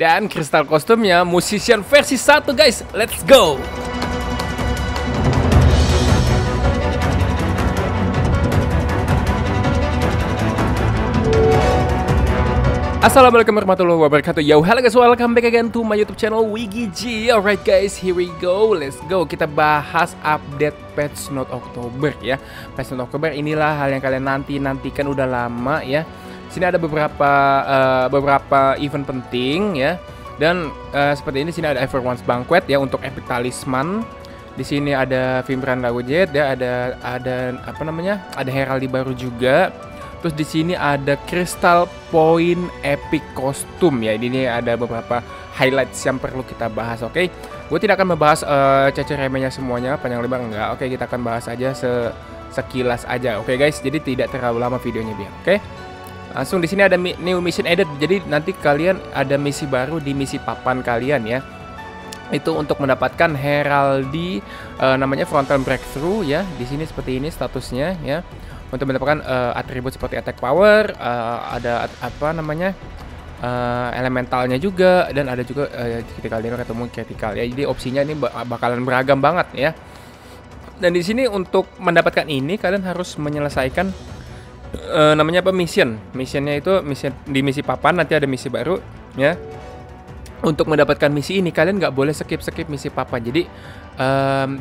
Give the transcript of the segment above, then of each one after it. Dan kristal kostumnya Musician versi 1 guys, let's go! Assalamualaikum warahmatullahi wabarakatuh. Yo, halo guys, welcome back again to my YouTube channel WiggyJie. Alright guys, here we go, let's go. Kita bahas update patch note Oktober ya. Patch note Oktober inilah hal yang kalian nantikan udah lama ya. Sini ada beberapa event penting ya. Dan seperti ini, sini ada Everyone's Banquet ya untuk Epic Talisman. Di sini ada Fimran Dragon Jet ya, ada apa namanya? Ada Heraldi baru juga. Terus di sini ada Crystal Point Epic Costume ya. Ini ada beberapa highlights yang perlu kita bahas, oke? Gue tidak akan membahas cecer remenya semuanya panjang lebar, enggak. Oke, kita akan bahas aja sekilas aja, oke guys. Jadi tidak terlalu lama videonya biar, oke? Langsung di sini ada new mission added. Jadi nanti kalian ada misi baru di misi papan kalian ya. Itu untuk mendapatkan Heraldi namanya Frontal Breakthrough ya. Di sini seperti ini statusnya ya. Untuk mendapatkan atribut seperti attack power, ada apa namanya elementalnya juga, dan ada juga critical damage ketemu critical ya. Jadi opsinya ini bakalan beragam banget ya. Dan di sini untuk mendapatkan ini kalian harus menyelesaikan namanya apa, missionnya itu di misi papan. Nanti ada misi baru ya. Untuk mendapatkan misi ini kalian nggak boleh skip misi papan. Jadi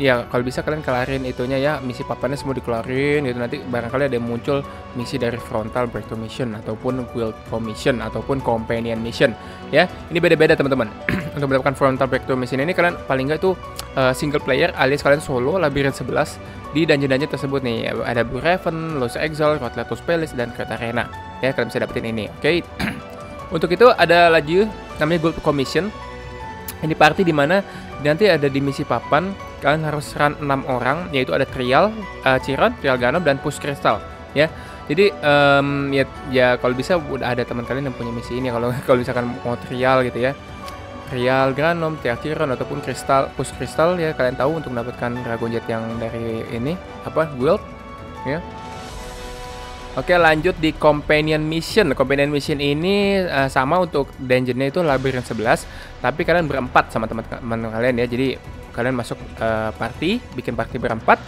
ya kalau bisa kalian kelarin itunya ya, misi papannya semua dikelarin gitu. Nanti barangkali ada yang muncul misi dari Frontal Breakthrough Mission ataupun Gold Commission ataupun Companion Mission ya. Ini beda-beda teman-teman. Untuk mendapatkan Frontal Breakthrough Mission ini kalian paling nggak itu single player alias kalian solo labirin 11 di dungeon-dungeon tersebut nih. Ada Blue Raven, Lost Exile, Lotus Palace, dan Kreut Arena ya, kalian bisa dapetin ini, oke? Untuk itu ada lagi namanya Gold Commission. Ini party dimana nanti ada di misi papan kalian harus run 6 orang, yaitu ada trial Chiron, trial Ganob, dan Push Crystal ya. Jadi ya kalau bisa udah ada teman kalian yang punya misi ini. Kalau misalkan mau trial gitu ya, trial Ganob, trial Chiron, ataupun Crystal, Push Crystal ya. Kalian tahu untuk mendapatkan Dragon Jet yang dari ini apa guild ya. Oke, lanjut di Companion Mission. Companion Mission ini sama untuk dungeonnya itu labirin 11, tapi kalian berempat sama teman-teman kalian ya. Jadi kalian masuk party, bikin party berempat,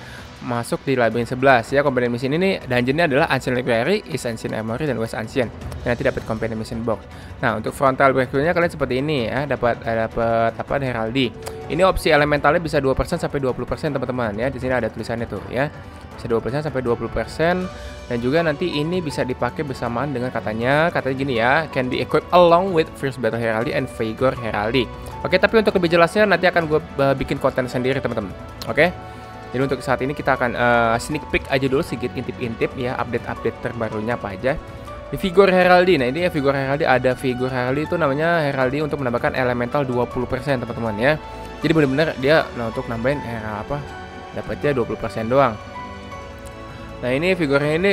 masuk di labirin 11 ya. Companion Mission ini dungeonnya adalah ancient query, ancient memory, dan west ancient. Dan nanti dapat Companion Mission Box. Nah, untuk Frontal Breakthrough-nya kalian seperti ini ya, dapat apa, Heraldi. Ini opsi elementalnya bisa 2% sampai 20% teman-teman ya. Di sini ada tulisannya tuh ya. Bisa 2% sampai 20%, dan juga nanti ini bisa dipakai bersamaan dengan katanya gini ya, can be equipped along with fierce battle heraldry and vigor heraldry. Oke, tapi untuk lebih jelasnya nanti akan gue bikin konten sendiri teman-teman. Oke, jadi untuk saat ini kita akan sneak peek aja dulu sedikit, intip-intip ya, update-update terbarunya apa aja. Di Vigor Heraldi, nah ini ya Vigor Heraldi, ada Vigor Heraldi itu namanya Heraldi untuk menambahkan elemental 20% teman-teman ya. Jadi benar-benar dia untuk nambahin apa, dapatnya 20% doang. Nah ini figurnya ini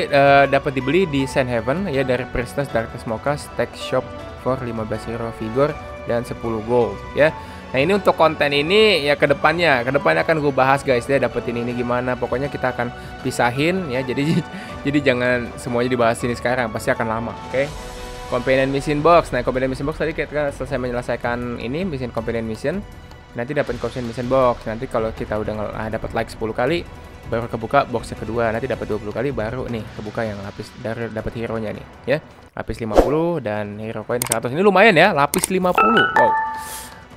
dapat dibeli di Saint Heaven ya, dari Princess Darkest Mocha, Stack Shop for 15 euro figure dan 10 gold ya. Nah ini untuk konten ini ya, kedepannya akan gue bahas guys ya, dapetin ini gimana. Pokoknya kita akan pisahin ya, jadi jangan semuanya dibahas ini sekarang, pasti akan lama, oke? Companion Mission Box. Nah Companion Mission Box tadi kita selesai menyelesaikan ini mission Companion Mission. Nanti dapat Companion Mission Box. Nanti kalau kita udah dapat like 10 kali baru kebuka box yang kedua, nanti dapat 20 kali baru nih kebuka yang lapis, dari dapat hero nya nih ya, lapis 50 dan hero coin 100. Ini lumayan ya, lapis 50. Wow.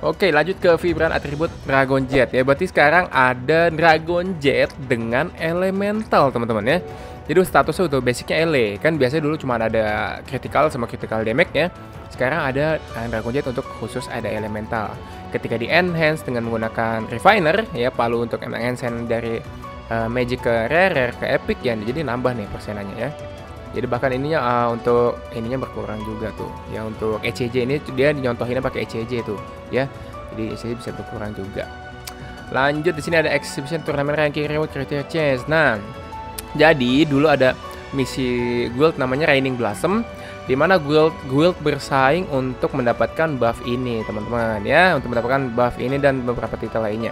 Oke, lanjut ke vibran atribut Dragon Jet ya. Berarti sekarang ada Dragon Jet dengan elemental teman-teman ya. Jadi statusnya untuk basicnya LE, kan biasanya dulu cuma ada critical sama critical damage ya. Sekarang ada Dragon Jet untuk khusus ada elemental. Ketika di enhance dengan menggunakan refiner ya, palu untuk enhance dari magic ke rare ke epic ya, jadi nambah nih persenannya ya. Jadi bahkan ininya untuk ininya berkurang juga tuh ya. Untuk ECJ ini dia nyontohinnya pakai ECJ tuh ya, jadi ECJ bisa berkurang juga. Lanjut di sini ada exhibition turnamen ranking reward criteria chance. Nah jadi dulu ada misi guild namanya Reigning Blossom, dimana guild bersaing untuk mendapatkan buff ini teman-teman ya, untuk mendapatkan buff ini dan beberapa titel lainnya.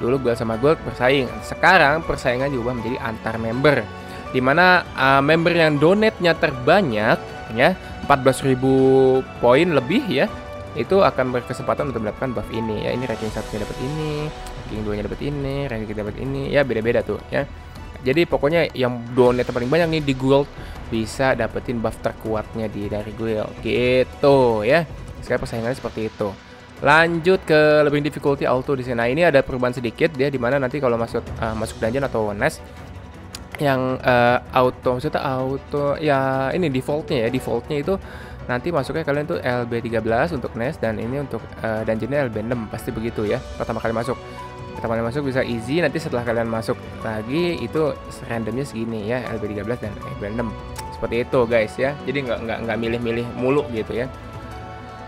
Dulu guild sama guild bersaing. Sekarang persaingan diubah menjadi antar member, dimana member yang donate-nya terbanyak ya, 14.000 poin lebih ya, itu akan berkesempatan untuk mendapatkan buff ini ya. Ini ranking 1-nya dapat ini, ranking 2-nya dapat ini, ranking 3 dapat ini ya, beda-beda tuh ya. Jadi pokoknya yang donate paling banyak nih di guild bisa dapetin buff terkuatnya di dari guild gitu ya. Sekarang persaingannya seperti itu. Lanjut ke lebih difficulty auto di sini. Nah, ini ada perubahan sedikit ya, dimana nanti kalau masuk dungeon atau nest yang auto, maksudnya auto ya, ini defaultnya ya, defaultnya itu nanti masuknya kalian tuh LB13 untuk nest, dan ini untuk dungeonnya LB6 pasti begitu ya. Pertama kali masuk bisa easy, nanti setelah kalian masuk lagi itu randomnya segini ya, LB13 dan LB6 seperti itu guys ya. Jadi nggak milih-milih mulu gitu ya.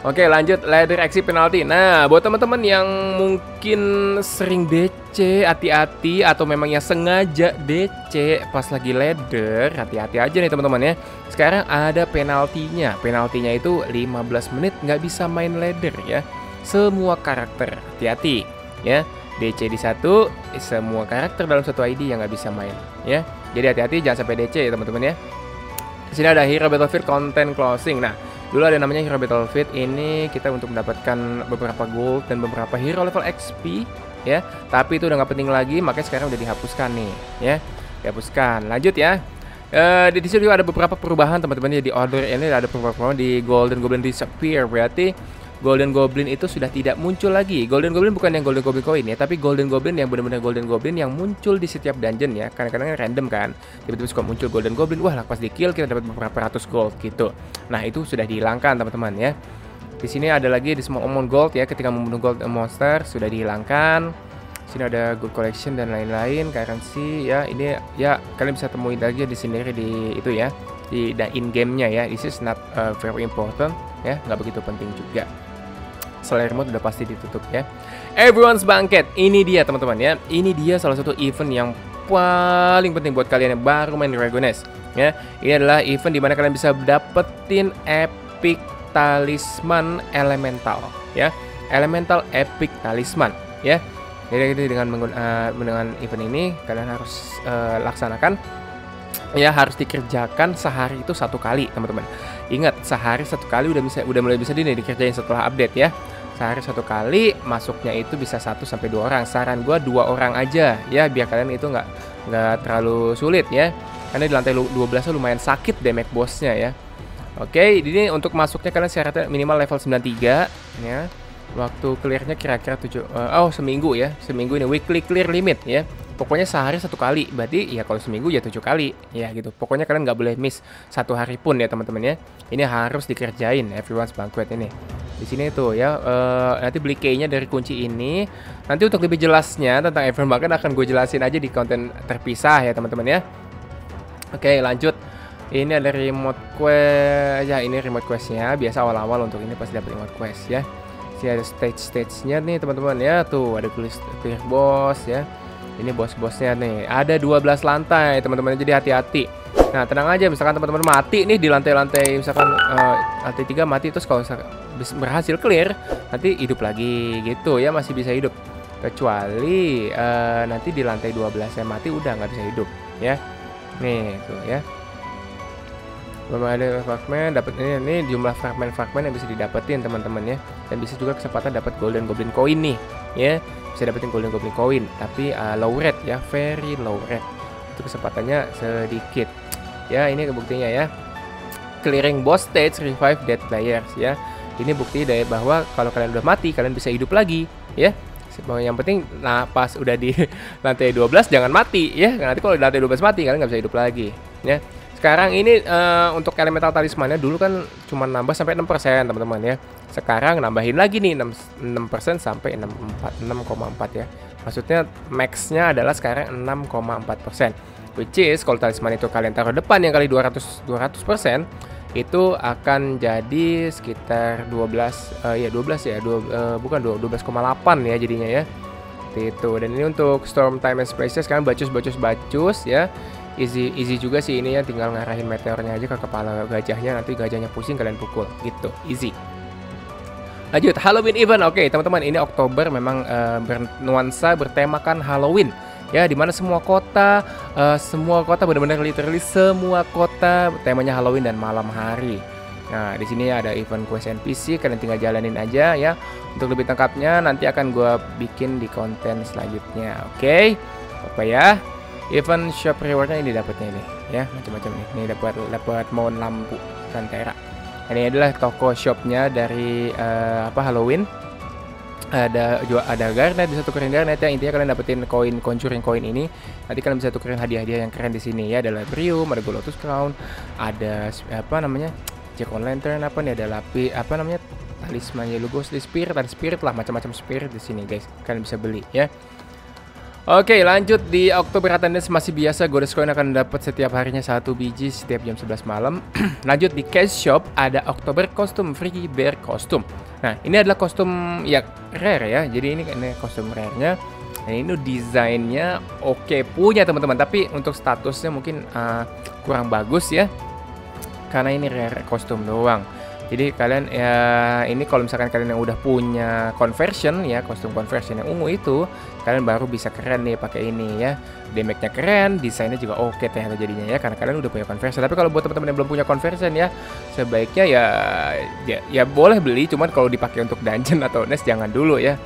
Oke, lanjut ladder exit penalti. Nah, buat teman-teman yang mungkin sering DC, hati-hati, atau memangnya sengaja DC pas lagi ladder, hati-hati aja nih teman-teman ya. Sekarang ada penaltinya. Penaltinya itu 15 menit nggak bisa main ladder ya. Semua karakter, hati-hati ya. DC di satu, semua karakter dalam satu ID yang nggak bisa main ya. Jadi hati-hati jangan sampai DC ya teman-teman ya. Di sini ada Hero Battlefield Content Closing. Nah, dulu ada namanya Hero Battlefield, ini kita untuk mendapatkan beberapa gold dan beberapa hero level XP ya. Tapi itu udah nggak penting lagi, makanya sekarang udah dihapuskan nih ya. Dihapuskan. Lanjut ya. Di sini juga ada beberapa perubahan teman-teman ya, di order ini ada perubahan di Golden Goblin Disappear. Berarti Golden Goblin itu sudah tidak muncul lagi. Golden Goblin bukan yang Golden Goblin Coin ya, tapi Golden Goblin yang benar-benar Golden Goblin yang muncul di setiap dungeon ya. Kadang-kadang random kan, tiba-tiba suka muncul Golden Goblin, wah lah pas di kill kita dapat beberapa ratus gold gitu. Nah, itu sudah dihilangkan teman-teman ya. Di sini ada lagi di small amount gold ya, ketika membunuh gold monster sudah dihilangkan. Di sini ada gold collection dan lain-lain, currency ya. Ini ya kalian bisa temuin aja di sendiri di itu ya, di in game-nya ya. This is not very important ya, nggak begitu penting juga. Selain remote udah pasti ditutup ya. Everyone's Banquet, ini dia teman-teman ya. Ini dia salah satu event yang paling penting buat kalian yang baru main Dragonis ya. Ini adalah event dimana kalian bisa dapetin Epic Talisman Elemental ya. Elemental Epic Talisman ya. Jadi dengan event ini kalian harus laksanakan ya, harus dikerjakan sehari itu satu kali teman-teman. Ingat, sehari satu kali udah mulai bisa dikerjain setelah update ya. Sehari satu kali, masuknya itu bisa 1-2 orang. Saran gue 2 orang aja ya, biar kalian itu nggak terlalu sulit ya. Karena di lantai 12 lumayan sakit damage bosnya ya. Oke, ini untuk masuknya kalian syaratnya minimal level 93 ya. Waktu clearnya kira-kira 7 seminggu ya. Seminggu ini weekly clear limit ya. Pokoknya sehari satu kali, berarti ya kalau seminggu ya 7 kali ya gitu. Pokoknya kalian nggak boleh miss satu hari pun ya teman-teman ya. Ini harus dikerjain Everyone's Banquet ini. Di sini tuh ya, nanti beli key-nya dari kunci ini. Nanti untuk lebih jelasnya tentang Everyone's Banquet akan gue jelasin aja di konten terpisah ya teman-teman ya. Oke, lanjut. Ini ada remote quest ya, ini remote quest-nya. Biasa awal-awal untuk ini pasti dapat remote quest ya. Sini ada stage-nya nih teman-teman ya. Tuh ada tulis clear boss ya. Ini bos-bosnya nih, ada 12 lantai teman-teman, jadi hati-hati. Nah, tenang aja, misalkan teman-teman mati nih di lantai-lantai, misalkan lantai 3 mati, terus kalau berhasil clear, nanti hidup lagi gitu ya, masih bisa hidup. Kecuali nanti di lantai 12 saya mati, udah nggak bisa hidup ya. Nih, tuh ya. Belum ada fragment, dapat ini jumlah fragment yang bisa didapetin teman-teman ya. Dan bisa juga kesempatan dapat Golden Goblin Coin nih ya. Bisa dapetin Golden Goblin Coin, tapi low rate ya, very low rate. Itu kesempatannya sedikit. Ya, ini buktinya ya. Clearing boss stage, revive dead players ya. Ini bukti dari bahwa kalau kalian udah mati, kalian bisa hidup lagi ya. Yang penting, nah pas udah di lantai 12 jangan mati ya. Nanti kalau di lantai 12 mati, kalian nggak bisa hidup lagi ya. Sekarang ini untuk elemental talismannya dulu kan cuma nambah sampai 6% teman-teman ya. Sekarang nambahin lagi nih 6% sampai 6,4 ya. Maksudnya maxnya adalah sekarang 6,4%. Which is kalau talisman itu kalian taruh depan yang kali 200% itu akan jadi sekitar 12,8 ya jadinya ya. Seperti itu. Dan ini untuk storm time and spaces sekarang bacus ya. Easy juga sih ini ya, tinggal ngarahin meteornya aja ke kepala gajahnya, nanti gajahnya pusing kalian pukul gitu, easy. Lanjut, Halloween event. Oke teman-teman, ini Oktober memang bernuansa bertemakan Halloween ya, dimana semua kota benar-benar literally semua kota temanya Halloween dan malam hari Nah, di sini ada event quest NPC, kalian tinggal jalanin aja ya. Untuk lebih lengkapnya nanti akan gue bikin di konten selanjutnya. Oke, apa ya? Event shop rewardnya ini dapatnya ini ya, macam-macam nih. Ini dapat mount lampu Santera. Ini adalah toko shopnya dari Halloween. Ada garnet, bisa tukerin garnet ya. Intinya kalian dapetin koin conjuring koin ini, nanti kalian bisa tukerin hadiah-hadiah yang keren di sini ya. Ada Latrium, ada Gold Lotus Crown, ada Jack on Lantern, ada lapi talisman Yellow Ghostly Spirit, ada spirit lah, macam-macam spirit di sini guys. Kalian bisa beli ya. Oke, lanjut di Oktober attendance masih biasa, Goddess Coin akan dapat setiap harinya 1 biji setiap jam 11 malam. Lanjut di Cash Shop ada Oktober kostum Free Bear Costume. Nah, ini adalah kostum ya rare ya. Jadi ini kostum rare-nya. Nah, ini desainnya oke punya teman-teman, tapi untuk statusnya mungkin kurang bagus ya. Karena ini rare kostum doang. Jadi kalian ya ini kalau misalkan kalian yang udah punya conversion ya, kostum conversion yang ungu itu, kalian baru bisa keren nih pakai ini ya. Damage-nya keren, desainnya juga oke ternyata jadinya ya, karena kalian udah punya conversion. Tapi kalau buat teman-teman yang belum punya conversion ya, sebaiknya ya boleh beli, cuman kalau dipakai untuk dungeon atau nest jangan dulu ya.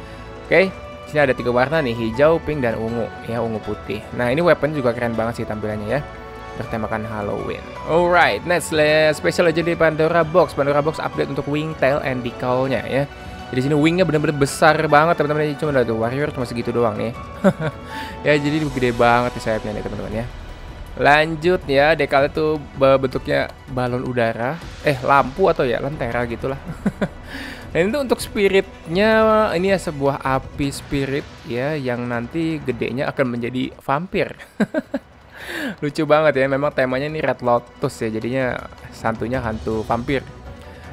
Oke, sini ada 3 warna nih, hijau, pink, dan ungu ya, ungu putih. Nah, ini weapon juga keren banget sih tampilannya ya, bertemakan Halloween. Alright, next special aja di Pandora Box. Pandora Box update untuk Wingtail and Decal-nya ya. Jadi sini wingnya bener-bener besar banget teman-teman. Cuma ada warrior cuma segitu doang nih. Ya jadi gede banget sayapnya nih teman-teman ya. Lanjut ya, decal itu bentuknya balon udara, lampu atau ya lentera gitulah. Nah, ini tuh untuk spiritnya, ini ya sebuah api spirit ya yang nanti gedenya akan menjadi vampir. Lucu banget ya, memang temanya ini Red Lotus ya, jadinya santunya hantu vampir.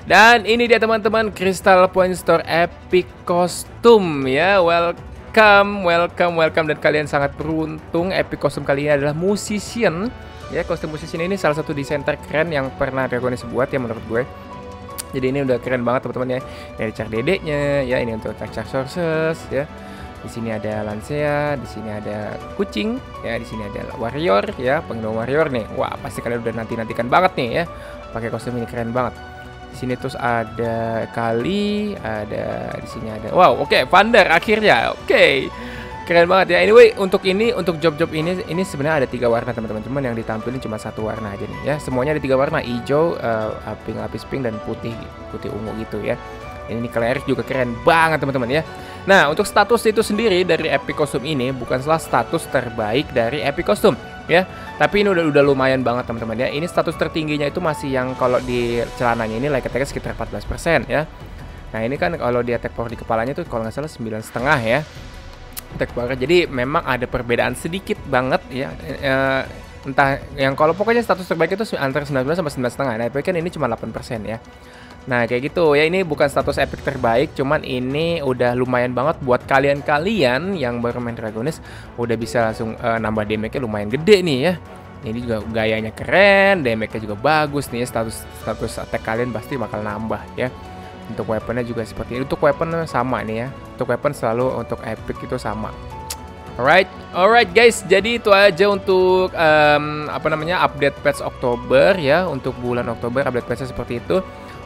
Dan ini dia teman-teman, Crystal Point Epic Costume ya. Welcome, dan kalian sangat beruntung. Epic Costume kali ini adalah musician ya. Kostum musician ini salah satu desain terkeren yang pernah Dragonis buat ya menurut gue. Jadi ini udah keren banget teman-teman ya. Dari char dedeknya ya, ini untuk char sources ya. Di sini ada Lancia, di sini ada kucing, ya di sini ada warrior, ya penggemar warrior nih. Wah pasti kalian udah nantikan banget nih ya, pakai kostum ini keren banget. Di sini terus ada kali, di sini ada. Wow, oke, Vander akhirnya, oke, keren banget ya. Anyway, untuk job-job ini sebenarnya ada 3 warna teman-teman, cuman yang ditampilin cuma 1 warna aja nih ya. Semuanya ada 3 warna, hijau, pink, lapis pink, dan putih ungu gitu ya. Ini cleric juga keren banget teman-teman ya. Nah, untuk status itu sendiri dari Epic Costume ini bukan salah status terbaik dari Epic Costume ya, tapi ini udah lumayan banget teman-teman ya. Ini status tertingginya itu masih yang kalau di celananya ini like attack sekitar 14% ya. Nah, ini kan kalau di attack power di kepalanya itu kalau nggak salah 9,5 ya. Attack power. Jadi memang ada perbedaan sedikit banget ya. Entah yang kalau pokoknya status terbaik itu antara 19 sampai 9,5. Nah, kan ini cuma 8% ya. Nah kayak gitu ya, ini bukan status epic terbaik, cuman ini udah lumayan banget buat kalian-kalian yang baru main Dragonis. Udah bisa langsung nambah damage-nya lumayan gede nih ya. Ini juga gayanya keren, damage-nya juga bagus nih ya. Status attack kalian pasti bakal nambah ya. Untuk weaponnya juga seperti ini, untuk weapon sama nih ya. Untuk weapon selalu untuk epic itu sama. Alright guys, jadi itu aja untuk update patch Oktober ya. Untuk bulan Oktober update patch-nya seperti itu.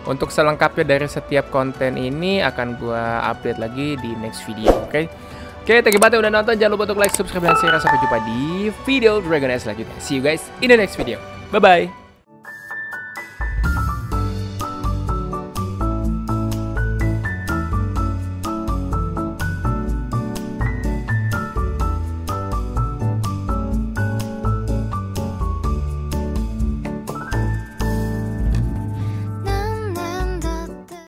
Untuk selengkapnya dari setiap konten ini akan gua update lagi di next video, oke? Oke, thank you banget udah nonton. Jangan lupa untuk like, subscribe, dan share. Sampai jumpa di video Dragonis selanjutnya. See you guys in the next video. Bye-bye!